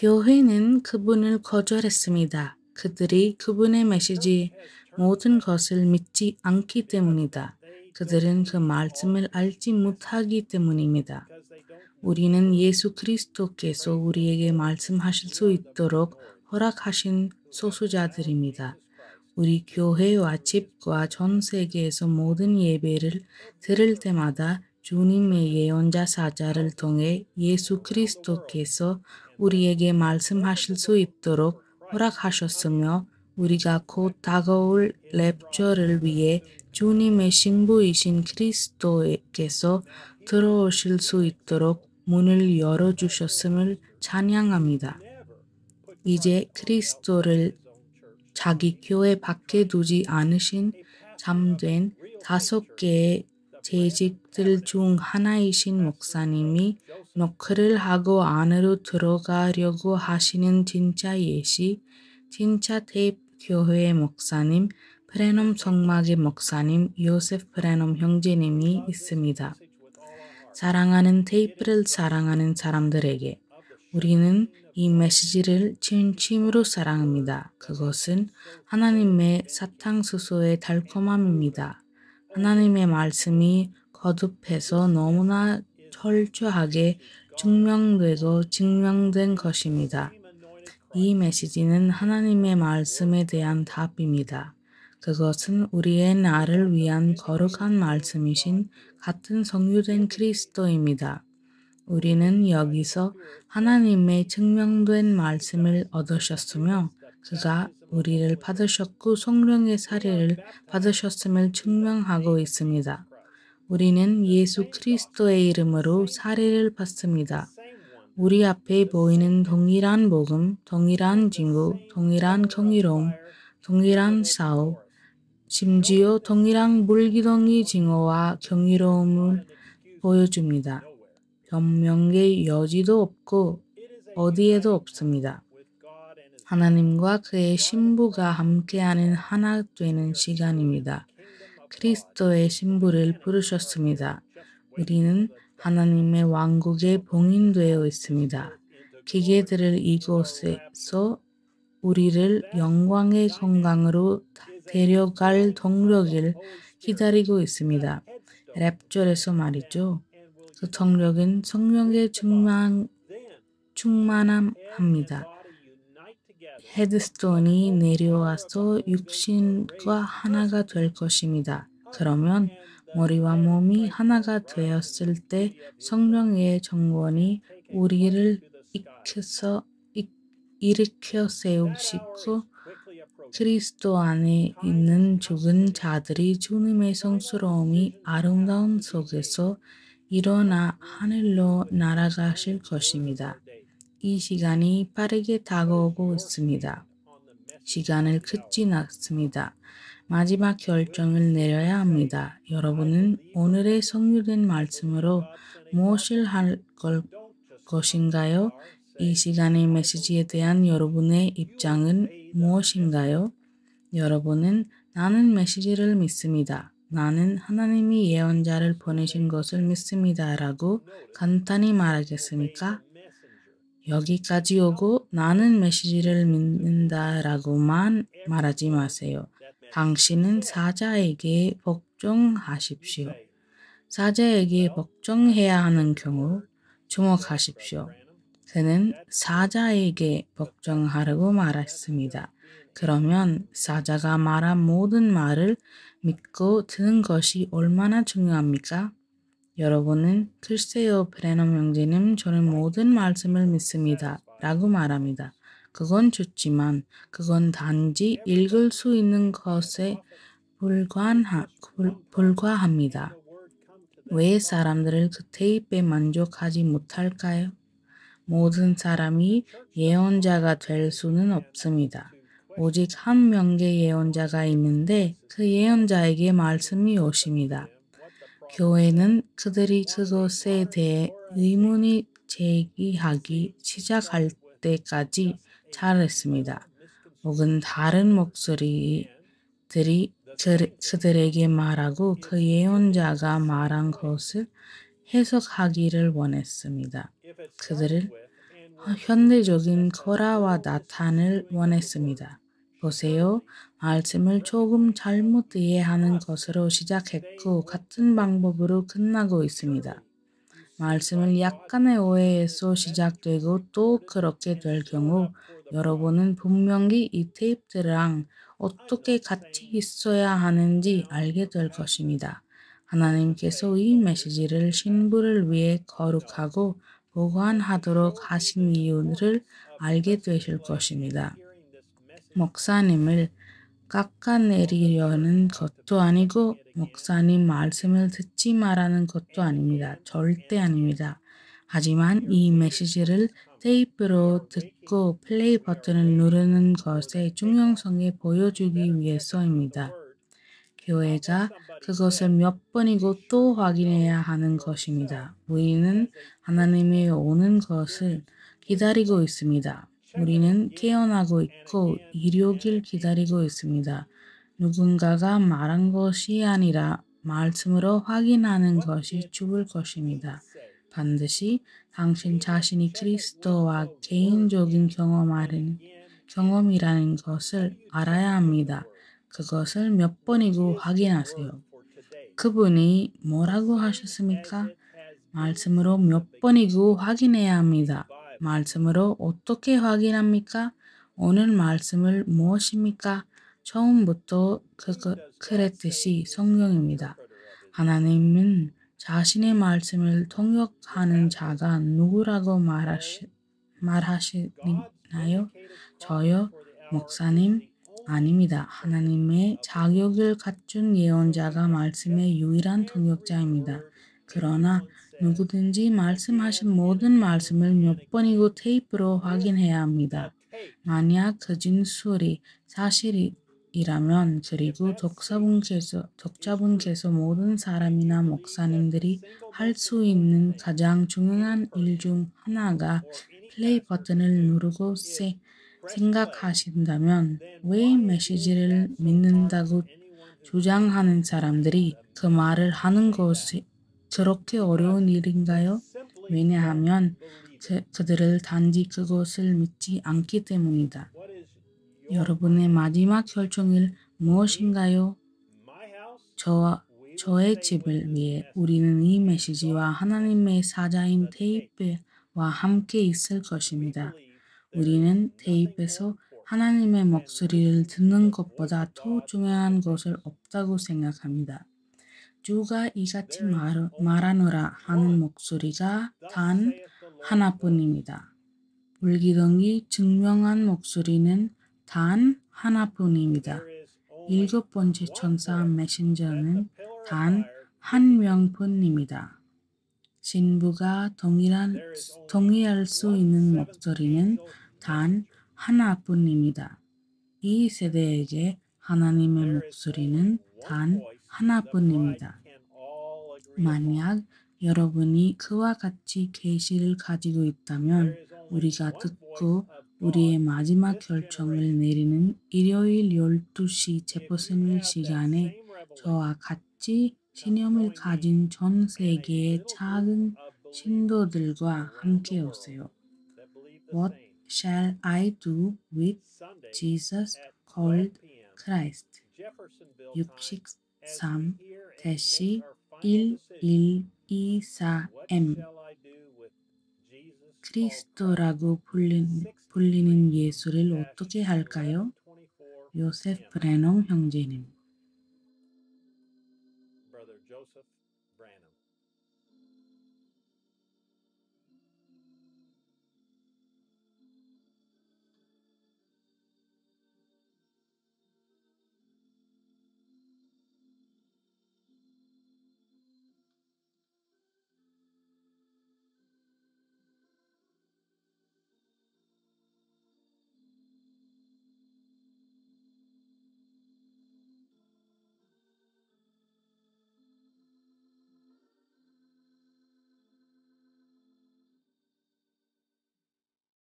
교회는 그분을 거절했습니다. 그들이 그분의 메시지 모든 것을 믿지 않기 때문이다. 그들은 그 말씀을 알지 못하기 때문입니다. 우리는 예수 그리스도께서 우리에게 말씀하실 수 있도록 허락하신 소수자들입니다. 우리 교회와 집과 전 세계에서 모든 예배를 들을 때마다 주님의 예언자 사자를 통해 예수 그리스도께서 우리에게 말씀하실 수 있도록 허락하셨으며 우리가 곧 다가올 랩처를 위해 주님의 신부이신 그리스도께서 들어오실 수 있도록 문을 열어주셨음을 찬양합니다. 이제 그리스도를 자기 교회 밖에 두지 않으신 잠든 5개의 재직들 중 하나이신 목사님이 노크를 하고 안으로 들어가려고 하시는 진짜 예시, 진짜 테이프 교회의 목사님, 브렌햄 성막의 목사님, 요셉 브렌햄 형제님이 있습니다. 사랑하는 테이프를 사랑하는 사람들에게 우리는 이 메시지를 진심으로 사랑합니다. 그것은 하나님의 사탕수수의 달콤함입니다. 하나님의 말씀이 거듭해서 너무나 철저하게 증명되고 증명된 것입니다. 이 메시지는 하나님의 말씀에 대한 답입니다. 그것은 우리의 나를 위한 거룩한 말씀이신 같은 성육된 그리스도입니다. 우리는 여기서 하나님의 증명된 말씀을 얻으셨으며 그가 우리를 받으셨고 성령의 사례를 받으셨음을 증명하고 있습니다. 우리는 예수 그리스도의 이름으로 사례를 받습니다. 우리 앞에 보이는 동일한 복음, 동일한 진구, 동일한 경이로움, 동일한 사우, 심지어 동일한 물기둥이 징후와 경이로움을 보여줍니다. 변명의 여지도 없고 어디에도 없습니다. 하나님과 그의 신부가 함께하는 하나 되는 시간입니다. 그리스도의 신부를 부르셨습니다. 우리는 하나님의 왕국에 봉인되어 있습니다. 기계들을 이곳에서 우리를 영광의 건강으로 데려갈 동력을 기다리고 있습니다. 랩절에서 말이죠. 그 동력은 성령의 충만함입니다. 헤드스톤이 내려와서 육신과 하나가 될 것입니다. 그러면 머리와 몸이 하나가 되었을 때 성령의 정권이 우리를 일으켜 세우시고 그리스도 안에 있는 죽은 자들이 주님의 성스러움이 아름다운 속에서 일어나 하늘로 날아가실 것입니다. 이 시간이 빠르게 다가오고 있습니다. 시간을 끝이 났습니다. 마지막 결정을 내려야 합니다. 여러분은 오늘의 성유된 말씀으로 무엇을 할 것인가요? 이 시간의 메시지에 대한 여러분의 입장은 무엇인가요? 여러분은 나는 메시지를 믿습니다. 나는 하나님이 예언자를 보내신 것을 믿습니다라고 간단히 말하겠습니까? 여기까지 오고 나는 메시지를 믿는다라고만 말하지 마세요. 당신은 사자에게 복종하십시오. 사자에게 복종해야 하는 경우 주목하십시오. 그는 사자에게 복종하라고 말했습니다. 그러면 사자가 말한 모든 말을 믿고 듣는 것이 얼마나 중요합니까? 여러분은 글쎄요 브렌햄 형제님 저는 모든 말씀을 믿습니다 라고 말합니다. 그건 좋지만 그건 단지 읽을 수 있는 것에 불과합니다. 왜 사람들을 그 테이프에 만족하지 못할까요? 모든 사람이 예언자가 될 수는 없습니다. 오직 한 명의 예언자가 있는데 그 예언자에게 말씀이 오십니다. 교회는 그들이 그것에 대해 의문이 제기하기 시작할 때까지 잘했습니다. 혹은 다른 목소리들이 그들에게 말하고 그 예언자가 말한 것을 해석하기를 원했습니다. 그들을 현대적인 거라와 나타을 원했습니다. 보세요. 말씀을 조금 잘못 이해하는 것으로 시작했고 같은 방법으로 끝나고 있습니다. 말씀을 약간의 오해에서 시작되고 또 그렇게 될 경우 여러분은 분명히 이 테이프들랑 어떻게 같이 있어야 하는지 알게 될 것입니다. 하나님께서 이 메시지를 신부를 위해 거룩하고 보관하도록 하신 이유를 알게 되실 것입니다. 목사님을 깎아내리려는 것도 아니고 목사님 말씀을 듣지 말라는 것도 아닙니다. 절대 아닙니다. 하지만 이 메시지를 테이프로 듣고 플레이 버튼을 누르는 것의 중요성을 보여주기 위해서입니다. 교회가 그것을 몇 번이고 또 확인해야 하는 것입니다. 우리는 하나님의 오는 것을 기다리고 있습니다. 우리는 깨어나고 있고 일요일 기다리고 있습니다. 누군가가 말한 것이 아니라 말씀으로 확인하는 것이 죽을 것입니다. 반드시 당신 자신이 그리스도와 개인적인 경험이라는 것을 알아야 합니다. 그것을 몇 번이고 확인하세요. 그분이 뭐라고 하셨습니까? 말씀으로 몇 번이고 확인해야 합니다. 말씀으로 어떻게 확인합니까? 오늘 말씀을 무엇입니까? 처음부터 그랬듯이 성경입니다. 하나님은 자신의 말씀을 통역하는 자가 누구라고 말하시나요? 저요? 목사님? 아닙니다. 하나님의 자격을 갖춘 예언자가 말씀의 유일한 통역자입니다. 그러나 누구든지 말씀하신 모든 말씀을 몇 번이고 테이프로 확인해야 합니다. 만약 그 진술이 사실이라면 그리고 독자분께서 모든 사람이나 목사님들이 할 수 있는 가장 중요한 일 중 하나가 플레이 버튼을 누르고 생각하신다면 왜 메시지를 믿는다고 주장하는 사람들이 그 말을 하는 것이 그렇게 어려운 일인가요? 왜냐하면 그들을 단지 그것을 믿지 않기 때문이다. 여러분의 마지막 결정은 무엇인가요? 저의 집을 위해 우리는 이 메시지와 하나님의 사자인 테이프와 함께 있을 것입니다. 우리는 테이프에서 하나님의 목소리를 듣는 것보다 더 중요한 것은 없다고 생각합니다. 주가 이같이 말하노라 하는 목소리가 단 하나뿐입니다. 불기둥이 증명한 목소리는 단 하나뿐입니다. 7번째 천사 메신저는 단 한 명뿐입니다. 신부가 동의할 수 있는 목소리는 단 하나뿐입니다. 이 세대에게 하나님의 목소리는 단 하나뿐입니다. 만약 여러분이 그와 같이 계시를 가지고 있다면 우리가 듣고 우리의 마지막 결정을 내리는 일요일 12시 제퍼슨빌 시간에 저와 같이 신념을 가진 전 세계의 작은 신도들과 함께 오세요. What shall I do with Jesus called Christ? 663-1124M 크리스토라고 불리는 예수를 어떻게 할까요? 요셉 브랜햄 형제님.